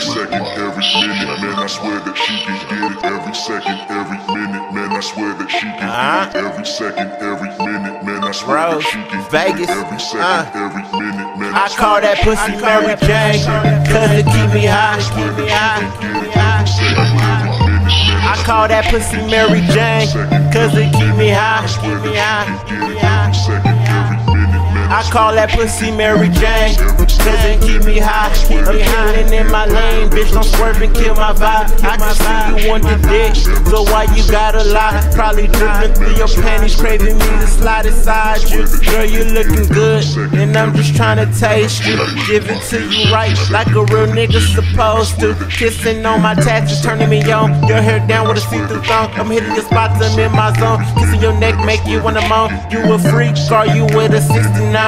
second, every minute, man, I swear that she can get it. Every second, every minute, man, I swear that she can get it. Every second, every minute, man, I swear that she can get it. Every second, every minute, man, I call that pussy Mary Jane, cause it keep me high. I call that pussy Mary Jane, cause it keep me high. I call that pussy Mary Jane, cause it keep me high. I'm killing in my lane, bitch, don't swerve and kill my vibe. I can see you on the dick, so why you gotta lie? Probably dripping through your panties, craving me to slide inside you. Girl, you looking good, and I'm just trying to taste you. Give it to you right, like a real nigga supposed to. Kissing on my taxes, turning me on. Your hair down with a see-through thong. I'm hitting your spots, I'm in my zone. Kissing your neck, make you wanna moan. You a freak, are you with a 69? You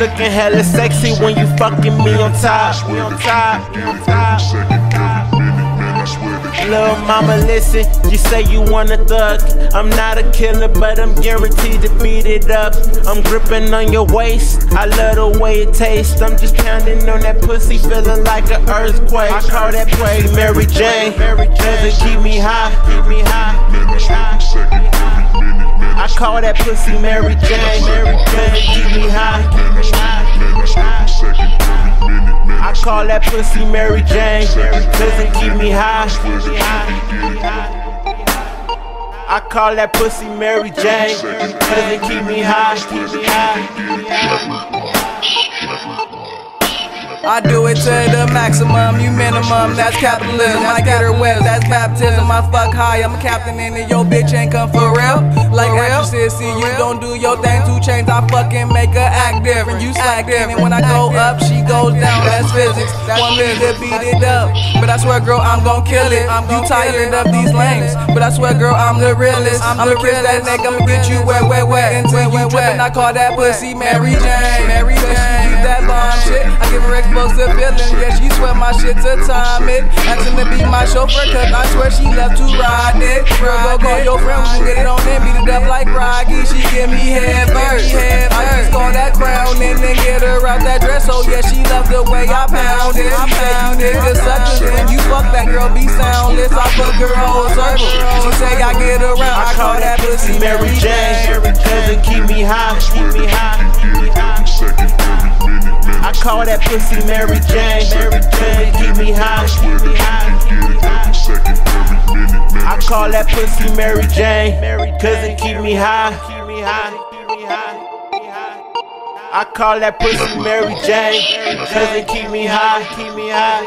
looking hella sexy when you fucking me on top. Me on top. Lil' mama, listen, you say you want a thug. I'm not a killer, but I'm guaranteed to beat it up. I'm gripping on your waist, I love the way it tastes. I'm just pounding on that pussy, feeling like an earthquake. I call that play Mary Jane, cause it keep me high. I call that pussy Mary Jane, cause it keep me high. I call that pussy Mary Jane, cause it keep me high. I call that pussy Mary Jane, cause it keep me high. I do it to the maximum, you minimum, that's capitalism. I get her wet, that's baptism. I fuck high, I'm a captain in it. Your bitch ain't come for real, like actresses. See, you don't do your thing, 2 chains, I fucking make her act different. You slack different, and when I go up, she goes down, that's physics. Want me to beat it up, but I swear, girl, I'm gon' kill it. You tired of these lames, but I swear, girl, I'm the realest. I'ma kiss that neck, I'ma get you wet, wet, wet. And when you trippin', I call that pussy Mary Jane. Mary Jane, you that bomb shit, I give her explosive feeling, yeah, she swear my shit to time it. Asking to be my chauffeur, cause I swear she left to ride it. Girl, go call your friend, we get it on in, beat it up like Rocky. She give me head first, I just call that crown and then get her out that dress. Oh yeah, she loved the way I pound it. I pound it, nigga suckers, and you fuck that girl, be soundless. I fuck her whole circle, she say I get around. I call that pussy Mary Jane, cause it keep me high. I call that pussy Mary Jane, keep me high. I call that pussy Mary Jane, cause it keep me high. I call that pussy Mary Jane, cause it keep me high.